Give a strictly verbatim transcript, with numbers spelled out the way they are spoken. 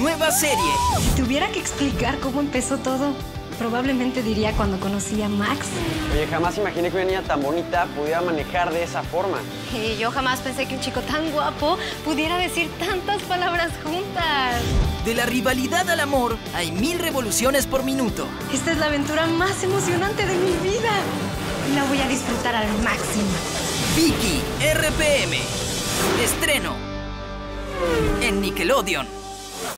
nueva serie. Si tuviera que explicar cómo empezó todo, probablemente diría cuando conocí a Max. Oye, jamás imaginé que una niña tan bonita pudiera manejar de esa forma. Y yo jamás pensé que un chico tan guapo pudiera decir tantas palabras juntas. De la rivalidad al amor, hay mil revoluciones por minuto. Esta es la aventura más emocionante de mi vida. La voy a disfrutar al máximo. Vikki R P M. Estreno en Nickelodeon.